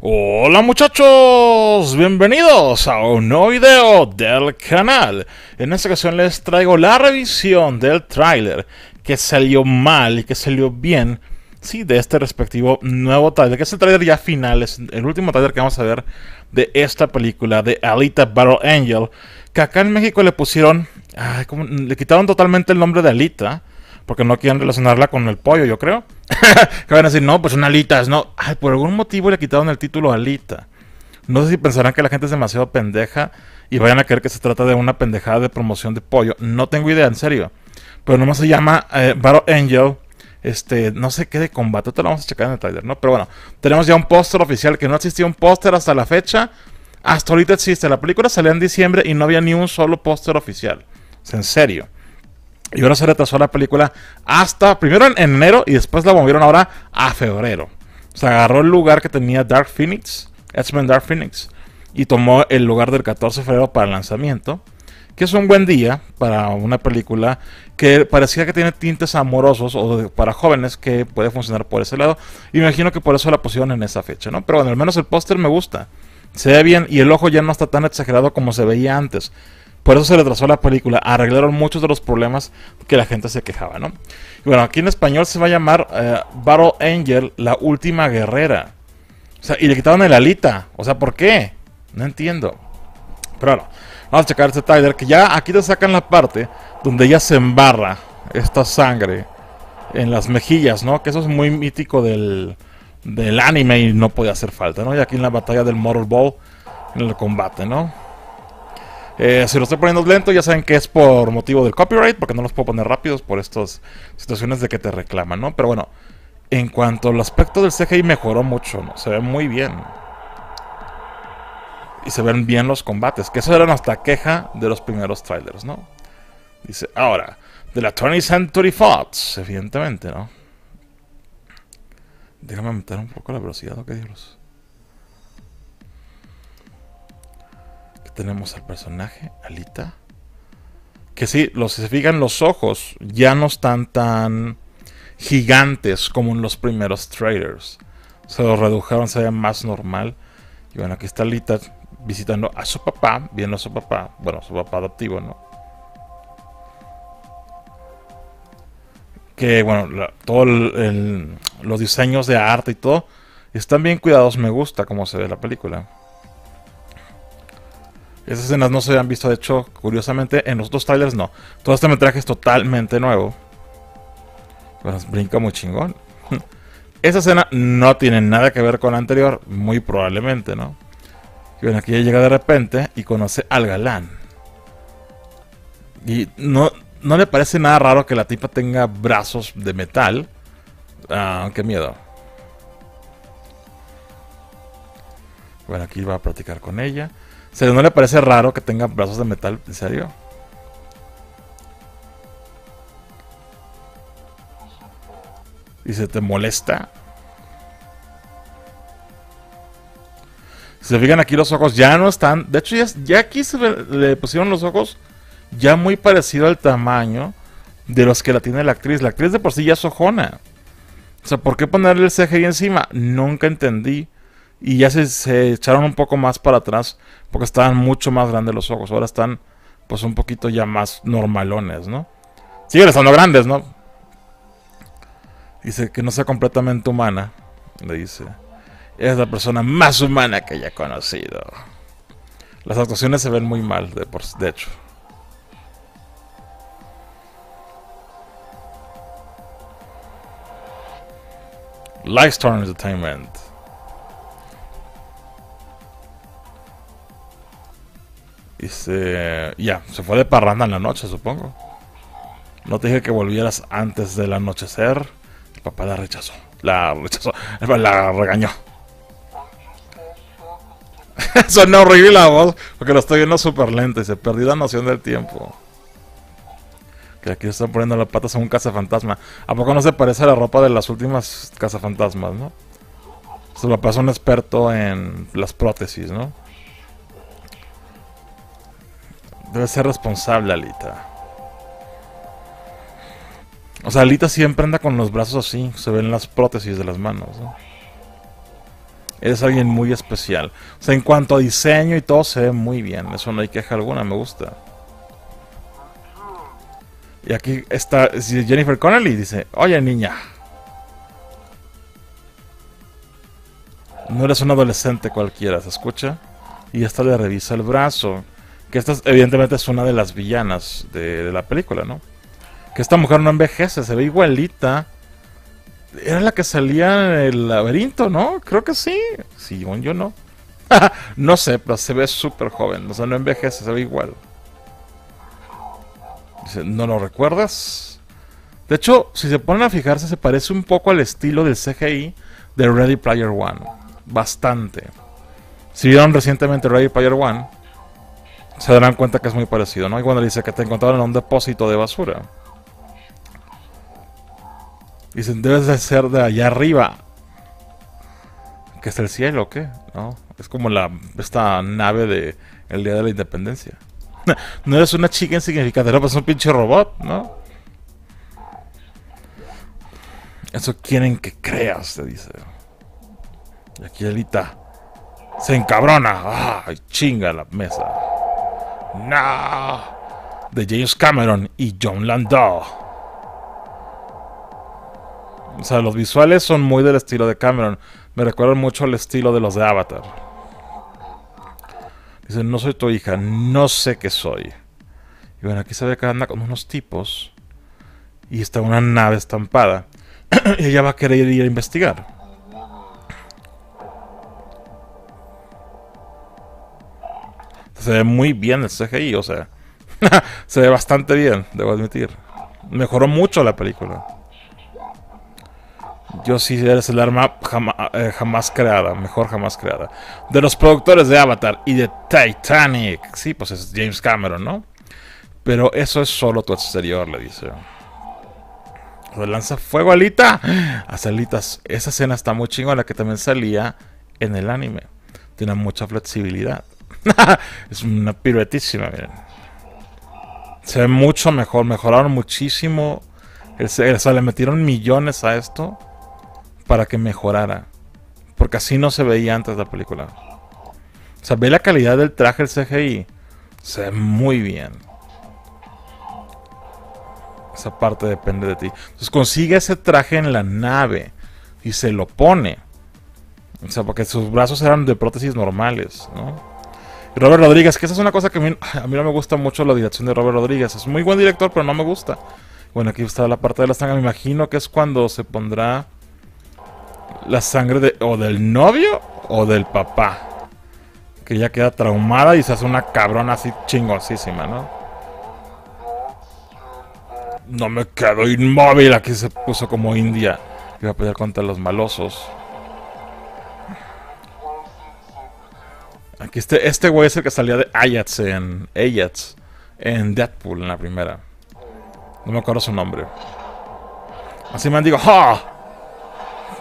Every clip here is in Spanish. Hola muchachos, bienvenidos a un nuevo video del canal. En esta ocasión les traigo la revisión del tráiler que salió mal y que salió bien, sí, de este respectivo nuevo tráiler, que es el tráiler ya final, es el último tráiler que vamos a ver de esta película de Alita Battle Angel, que acá en México le pusieron, le quitaron totalmente el nombre de Alita porque no quieren relacionarla con el pollo, yo creo. Que van a decir, no, pues son alitas, no. Ay, por algún motivo le quitaron el título Alita. No sé si pensarán que la gente es demasiado pendeja y vayan a creer que se trata de una pendejada de promoción de pollo. No tengo idea, en serio. Pero nomás se llama Battle Angel. No sé qué de combate. Te lo vamos a checar en el trailer, ¿no? Pero bueno, tenemos ya un póster oficial, que no existía un póster hasta la fecha. Hasta ahorita existe. La película salió en diciembre y no había ni un solo póster oficial. Es en serio. Y ahora se retrasó la película hasta primero en enero y después la movieron ahora a febrero. Se agarró el lugar que tenía Dark Phoenix, X-Men Dark Phoenix, y tomó el lugar del 14 de febrero para el lanzamiento, que es un buen día para una película que parecía que tiene tintes amorosos o para jóvenes, que puede funcionar por ese lado. Y me imagino que por eso la pusieron en esa fecha, ¿no? Pero bueno, al menos el póster me gusta. Se ve bien y el ojo ya no está tan exagerado como se veía antes. Por eso se retrasó la película. Arreglaron muchos de los problemas que la gente se quejaba, ¿no? Y bueno, aquí en español se va a llamar Battle Angel, la última guerrera. O sea, y le quitaron el Alita. O sea, ¿por qué? No entiendo. Pero bueno, vamos a checar este trailer, que ya aquí te sacan la parte donde ella se embarra esta sangre en las mejillas, ¿no? Que eso es muy mítico del anime y no podía hacer falta, ¿no? Y aquí en la batalla del Mortal Ball, en el combate, ¿no? Si lo estoy poniendo lento, ya saben que es por motivo del copyright, porque no los puedo poner rápidos por estas situaciones de que te reclaman, ¿no? Pero bueno, en cuanto al aspecto del CGI, mejoró mucho, ¿no? Se ve muy bien. Y se ven bien los combates, que eso era nuestra queja de los primeros trailers, ¿no? Dice, ahora, de la 20th Century Fox, evidentemente, ¿no? Déjame aumentar un poco la velocidad, ¿o qué diablos? Tenemos al personaje, Alita. Que sí, si se fijan, los ojos ya no están tan gigantes como en los primeros trailers. Se los redujeron, se veía más normal. Y bueno, aquí está Alita visitando a su papá, viendo a su papá, bueno, su papá adoptivo, ¿no? Que bueno, todos los diseños de arte y todo están bien cuidados. Me gusta cómo se ve la película. Esas escenas no se habían visto, de hecho, curiosamente, en los dos trailers no. Todo este metraje es totalmente nuevo. Bueno, brinca muy chingón. Esa escena no tiene nada que ver con la anterior, muy probablemente, ¿no? Y bueno, aquí ella llega de repente y conoce al galán. Y no le parece nada raro que la tipa tenga brazos de metal. Ah, qué miedo. Bueno, aquí va a platicar con ella. O sea, ¿no le parece raro que tenga brazos de metal? ¿En serio? ¿Y se te molesta? Si se fijan, aquí los ojos ya no están. De hecho, ya aquí le pusieron los ojos ya muy parecido al tamaño de los que la tiene la actriz. La actriz de por sí ya es ojona. O sea, ¿por qué ponerle el CGI encima? Nunca entendí. Y ya se echaron un poco más para atrás porque estaban mucho más grandes los ojos. Ahora están pues un poquito ya más normalones, ¿no? Siguen estando grandes, ¿no? Dice que no sea completamente humana. Le dice, es la persona más humana que haya conocido. Las actuaciones se ven muy mal, de hecho. Livestorm Entertainment. Y se fue de parranda en la noche, supongo. No te dije que volvieras antes del anochecer. El papá la rechazó. La regañó. Suena horrible la voz, porque lo estoy viendo súper lento. Y se perdió la noción del tiempo. Que aquí están poniendo las patas a un cazafantasma. ¿A poco no se parece a la ropa de las últimas cazafantasmas, no? Se lo pasó un experto en las prótesis, ¿no? Debe ser responsable, Alita. O sea, Alita siempre anda con los brazos así. Se ven las prótesis de las manos, ¿no? es alguien muy especial. O sea, en cuanto a diseño y todo, se ve muy bien. Eso no hay queja alguna, me gusta. Y aquí está Jennifer Connelly, dice: oye, niña, no eres un adolescente cualquiera, ¿se escucha? Y esta le revisa el brazo. Que esta, evidentemente, es una de las villanas de la película, ¿no? Que esta mujer no envejece, se ve igualita. Era la que salía en el laberinto, ¿no? Creo que sí. Sí, yo no. No sé, pero se ve súper joven. O sea, no envejece, se ve igual. Dice: ¿no lo recuerdas? De hecho, si se ponen a fijarse, se parece un poco al estilo del CGI de Ready Player One. Bastante. Si vieron recientemente Ready Player One, se darán cuenta que es muy parecido, ¿no? Y cuando le dice que te encontraron en un depósito de basura. Dicen: debes de ser de allá arriba. ¿Qué es el cielo o qué? No, es como esta nave de el Día de la Independencia. No eres una chica insignificante, no, pues es un pinche robot, ¿no? Eso quieren que creas, te dice. Y aquí Alita se encabrona. ¡Ay, chinga la mesa! ¡No! De James Cameron y John Landau. O sea, los visuales son muy del estilo de Cameron. Me recuerdan mucho al estilo de los de Avatar. Dicen: no soy tu hija, no sé qué soy. Y bueno, aquí se ve que anda con unos tipos. Y está una nave estampada. Y ella va a querer ir a investigar. Se ve muy bien el CGI, o sea. Se ve bastante bien, debo admitir. Mejoró mucho la película. Yo sí, eres el arma jamás creada, mejor jamás creada. De los productores de Avatar y de Titanic. Sí, pues es James Cameron, ¿no? Pero eso es solo tu exterior, le dice. Le lanza fuego a Alita. Hace Alitas. Esa escena está muy chingona, que también salía en el anime. Tiene mucha flexibilidad. Es una piruetísima, miren. Se ve mucho mejor, mejoraron muchísimo. O sea, le metieron millones a esto para que mejorara, porque así no se veía antes la película. O sea, ve la calidad del traje, el CGI se ve muy bien. Esa parte depende de ti. Entonces consigue ese traje en la nave y se lo pone. O sea, porque sus brazos eran de prótesis normales, ¿no? Y Robert Rodríguez, que esa es una cosa que a mí no me gusta mucho, la dirección de Robert Rodríguez. Es muy buen director, pero no me gusta. Bueno, aquí está la parte de la sangre. Me imagino que es cuando se pondrá la sangre o del novio o del papá, que ya queda traumada y se hace una cabrona así chingosísima, ¿no? No me quedo inmóvil. Aquí se puso como india. Iba a pelear contra los malosos. Aquí este güey es el que salía de Ayats en Deadpool, en la primera. No me acuerdo su nombre. Así mendigo. ¡Ja!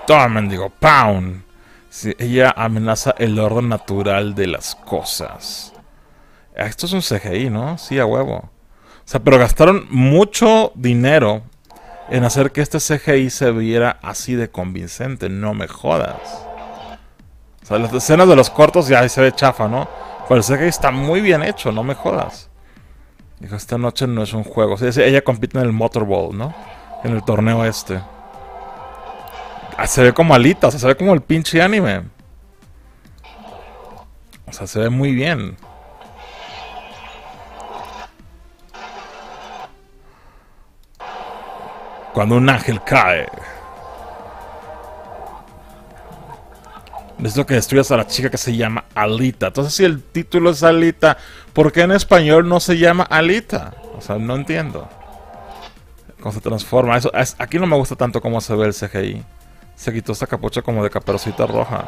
Toma, mendigo. ¡Pound! Sí, ella amenaza el orden natural de las cosas. Esto es un CGI, ¿no? Sí, a huevo. O sea, pero gastaron mucho dinero en hacer que este CGI se viera así de convincente. No me jodas. O sea, las escenas de los cortos ya se ve chafa, ¿no? Pero el CGI está muy bien hecho. No me jodas. Dijo: esta noche no es un juego. O sea, ella compite en el Motorball, ¿no? En el torneo este. Se ve como Alita, o sea, se ve como el pinche anime. O sea, se ve muy bien. Cuando un ángel cae. Necesito que destruyas a la chica que se llama Alita. Entonces, si el título es Alita, ¿por qué en español no se llama Alita? O sea, no entiendo cómo se transforma. Eso es, aquí no me gusta tanto cómo se ve el CGI. Se quitó esta capucha como de Caperucita Roja.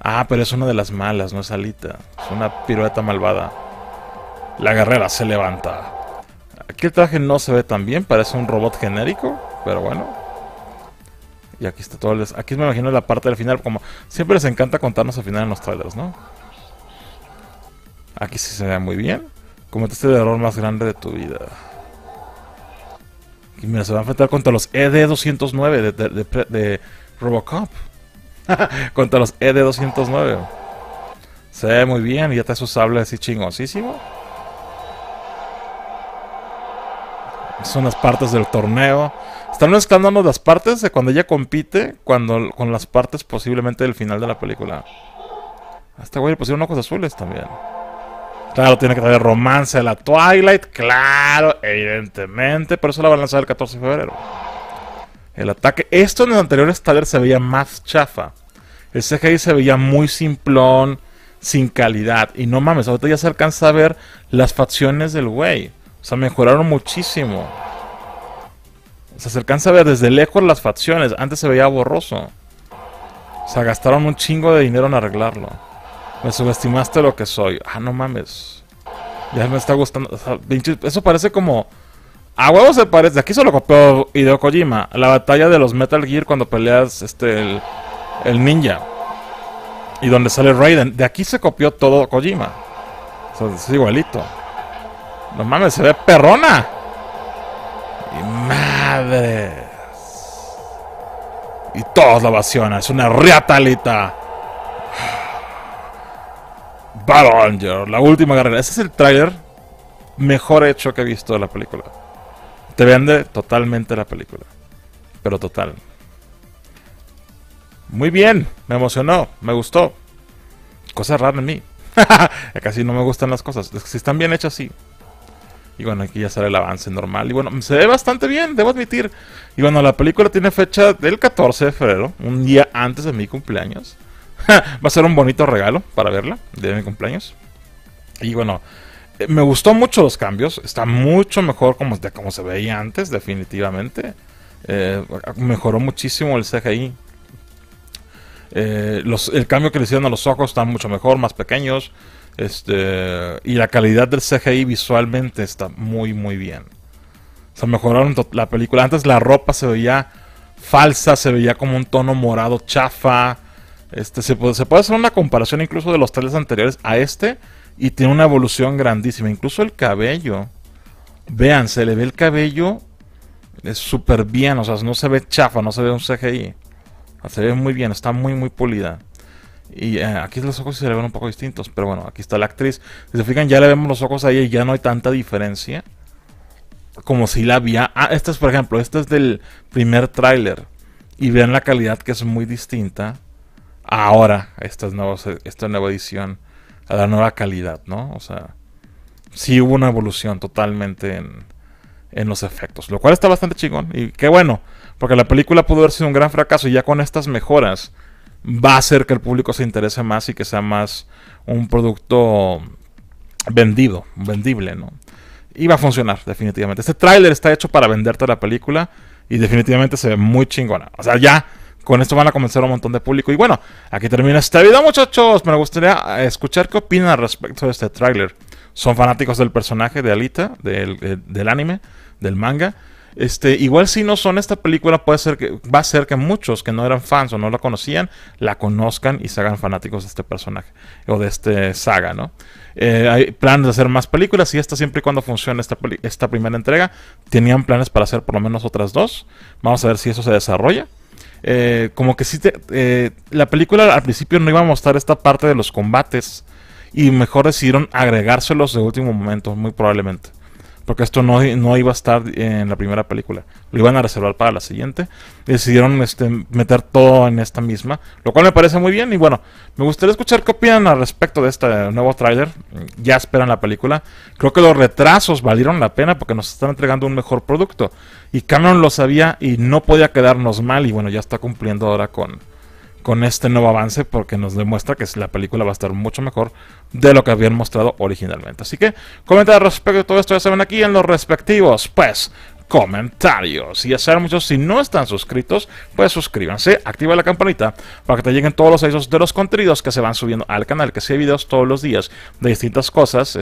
Ah, pero es una de las malas, no es Alita. Es una pirueta malvada. La guerrera se levanta. Aquí el traje no se ve tan bien. Parece un robot genérico, pero bueno. Y aquí está todo aquí me imagino la parte del final, como siempre les encanta contarnos al final en los trailers, ¿no? Aquí sí se ve muy bien. Cometiste el error más grande de tu vida. Y mira, se va a enfrentar contra los ED-209 de Robocop. Contra los ED-209. Se ve muy bien y ya está su sable así chingosísimo. Son las partes del torneo. Están mezclándonos las partes de cuando ella compite con las partes posiblemente del final de la película. A este güey le pusieron ojos azules también. Claro, tiene que traer romance de la Twilight. Claro, evidentemente. Pero eso la van a lanzar el 14 de febrero. El ataque. Esto en el anterior trailer se veía más chafa. El CGI se veía muy simplón, sin calidad. Y no mames, ahorita ya se alcanza a ver las facciones del güey. O sea, mejoraron muchísimo. O sea, se alcanza a ver desde lejos las facciones. Antes se veía borroso. O sea, gastaron un chingo de dinero en arreglarlo. Me subestimaste lo que soy. Ah, no mames. Ya me está gustando. O sea, eso parece como... A huevo se parece. De aquí se lo copió Hideo Kojima. La batalla de los Metal Gear cuando peleas el ninja. Y donde sale Raiden. De aquí se copió todo Kojima. O sea, es igualito. No mames, se ve perrona. Y madres. Y todos la ovacionan. Es una riata, Alita Battle Angel, la última carrera. Ese es el tráiler mejor hecho que he visto de la película. Te vende totalmente la película. Pero total. Muy bien. Me emocionó. Me gustó. Cosas raras en mí. Casi no me gustan las cosas. Si están bien hechas, sí. Y bueno, aquí ya sale el avance normal. Y bueno, se ve bastante bien, debo admitir. Y bueno, la película tiene fecha del 14 de febrero. Un día antes de mi cumpleaños. Va a ser un bonito regalo para verla. El día de mi cumpleaños. Y bueno, me gustó mucho los cambios. Está mucho mejor como se veía antes, definitivamente. Mejoró muchísimo el CGI. El cambio que le hicieron a los ojos está mucho mejor, más pequeños. Y la calidad del CGI visualmente está muy muy bien. O sea, mejoraron la película. Antes la ropa se veía falsa, se veía como un tono morado chafa. Se puede hacer una comparación incluso de los trailers anteriores a este. Y tiene una evolución grandísima. Incluso el cabello. Vean, se le ve el cabello. Es súper bien. O sea, no se ve chafa, no se ve un CGI. Se ve muy bien, está muy muy pulida. Y aquí los ojos se le ven un poco distintos. Pero bueno, aquí está la actriz. Si se fijan, ya le vemos los ojos ahí y ya no hay tanta diferencia. Como si la había... Ah, este es, por ejemplo, este es del primer tráiler. Y vean la calidad que es muy distinta. Ahora, esta nueva edición. A la nueva calidad, ¿no? O sea, sí hubo una evolución totalmente en los efectos. Lo cual está bastante chingón. Y qué bueno. Porque la película pudo haber sido un gran fracaso. Y ya con estas mejoras... va a hacer que el público se interese más y que sea más un producto vendible, ¿no? Y va a funcionar, definitivamente. Este tráiler está hecho para venderte la película y definitivamente se ve muy chingona. O sea, ya con esto van a convencer a un montón de público. Y bueno, aquí termina este video, muchachos. Me gustaría escuchar qué opinan al respecto de este tráiler. ¿Son fanáticos del personaje de Alita, del anime, del manga? Igual si no son, esta película puede ser que va a ser que muchos que no eran fans o no la conocían, la conozcan y se hagan fanáticos de este personaje o de esta saga, ¿no? Hay planes de hacer más películas y esta, siempre y cuando funcione esta primera entrega, tenían planes para hacer por lo menos otras dos. Vamos a ver si eso se desarrolla. Como que sí, la película al principio no iba a mostrar esta parte de los combates y mejor decidieron agregárselos de último momento, muy probablemente. Porque esto no iba a estar en la primera película. Lo iban a reservar para la siguiente. Decidieron meter todo en esta misma. Lo cual me parece muy bien. Y bueno, me gustaría escuchar qué opinan al respecto de este nuevo tráiler. Ya esperan la película. Creo que los retrasos valieron la pena porque nos están entregando un mejor producto. Y Cameron lo sabía y no podía quedarnos mal. Y bueno, ya está cumpliendo ahora con este nuevo avance, porque nos demuestra que la película va a estar mucho mejor de lo que habían mostrado originalmente. Así que comenten al respecto de todo esto, ya saben, aquí en los respectivos, pues, comentarios. Y ya saben, muchos, si no están suscritos, pues suscríbanse, activa la campanita para que te lleguen todos los avisos de los contenidos que se van subiendo al canal, que sí hay videos todos los días de distintas cosas,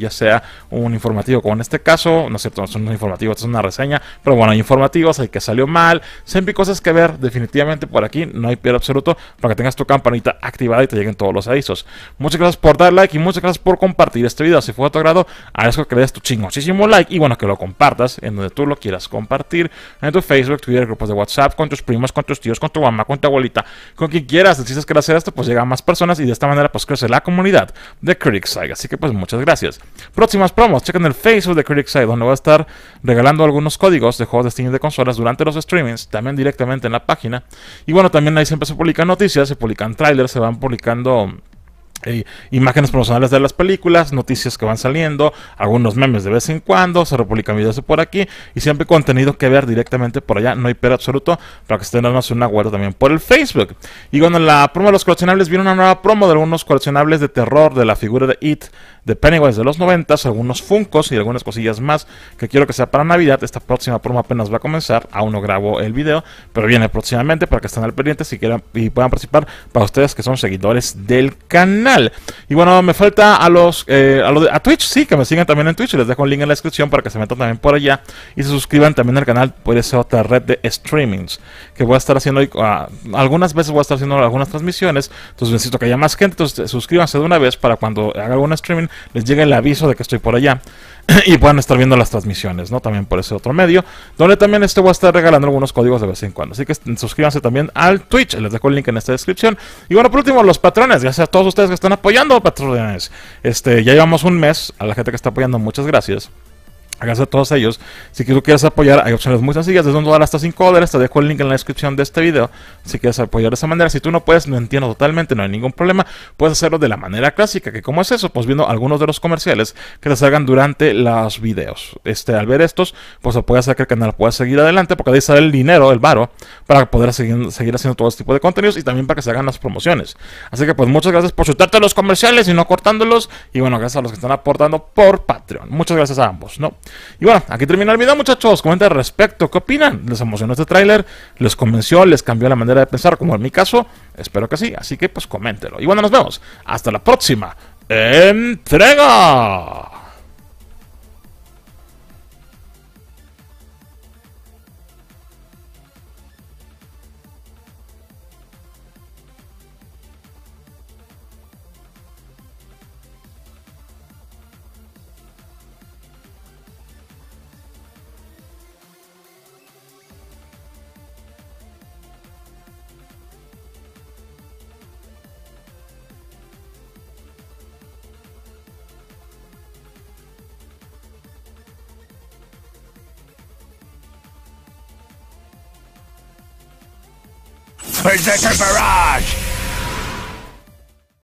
ya sea un informativo como en este caso, no es cierto, no es un informativo, es una reseña, pero bueno, hay informativos, hay que salió mal, siempre hay cosas que ver, definitivamente por aquí no hay pierde absoluto para que tengas tu campanita activada y te lleguen todos los avisos. Muchas gracias por dar like y muchas gracias por compartir este video. Si fue de tu agrado, agradezco que le des tu chingosísimo like y bueno, que lo compartas en donde tú lo quieras compartir en tu Facebook, Twitter, grupos de WhatsApp, con tus primos, con tus tíos, con tu mamá, con tu abuelita, con quien quieras. El chiste es que al hacer esto pues llegan más personas y de esta manera pues crece la comunidad de CriticSight. Así que pues muchas gracias. Próximas promos, chequen el Facebook de CriticSight, donde voy a estar regalando algunos códigos de juegos de Steam y de consolas durante los streamings, también directamente en la página. Y bueno, también ahí siempre se publican noticias, se publican trailers, se van publicando imágenes promocionales de las películas, noticias que van saliendo, algunos memes de vez en cuando, se republican videos de por aquí y siempre contenido que ver directamente por allá, no hay pero absoluto, para que estén dándonos un aguardo también por el Facebook. Y bueno, en la promo de los coleccionables viene una nueva promo de algunos coleccionables de terror, de la figura de It, de Pennywise de los 90, algunos Funkos y algunas cosillas más que quiero que sea para Navidad. Esta próxima promo apenas va a comenzar, aún no grabo el video, pero viene próximamente para que estén al pendiente si quieran y puedan participar, para ustedes que son seguidores del canal. Y bueno, me falta a Twitch, sí, que me sigan también en Twitch, les dejo el link en la descripción para que se metan también por allá y se suscriban también al canal por esa otra red de streamings que voy a estar haciendo hoy. Algunas veces voy a estar haciendo algunas transmisiones, entonces necesito que haya más gente, entonces suscríbanse de una vez para cuando haga algún streaming les llega el aviso de que estoy por allá y puedan estar viendo las transmisiones, ¿no? También por ese otro medio, donde también voy a estar regalando algunos códigos de vez en cuando. Así que suscríbanse también al Twitch, les dejo el link en esta descripción. Y bueno, por último, los patrones, gracias a todos ustedes que están apoyando, patrones. Ya llevamos un mes, a la gente que está apoyando, muchas gracias. Gracias a todos ellos. Si tú quieres apoyar, hay opciones muy sencillas, desde $1 hasta $5. Te dejo el link en la descripción de este video si quieres apoyar de esa manera. Si tú no puedes, no entiendo totalmente, no hay ningún problema. Puedes hacerlo de la manera clásica, que como es eso, pues viendo algunos de los comerciales que te salgan durante los videos. Al ver estos, pues puedes hacer que el canal pueda seguir adelante, porque ahí sale el dinero, el varo, para poder seguir haciendo todo este tipo de contenidos y también para que se hagan las promociones. Así que pues muchas gracias por chutarte los comerciales y no cortándolos. Y bueno, gracias a los que están aportando por Patreon. Muchas gracias a ambos, ¿no? Y bueno, aquí termina el video, muchachos. Comenten al respecto, ¿qué opinan? ¿Les emocionó este tráiler? ¿Les convenció? ¿Les cambió la manera de pensar? Como en mi caso, espero que sí. Así que pues coméntelo. Y bueno, nos vemos. Hasta la próxima entrega. Berserker Barrage!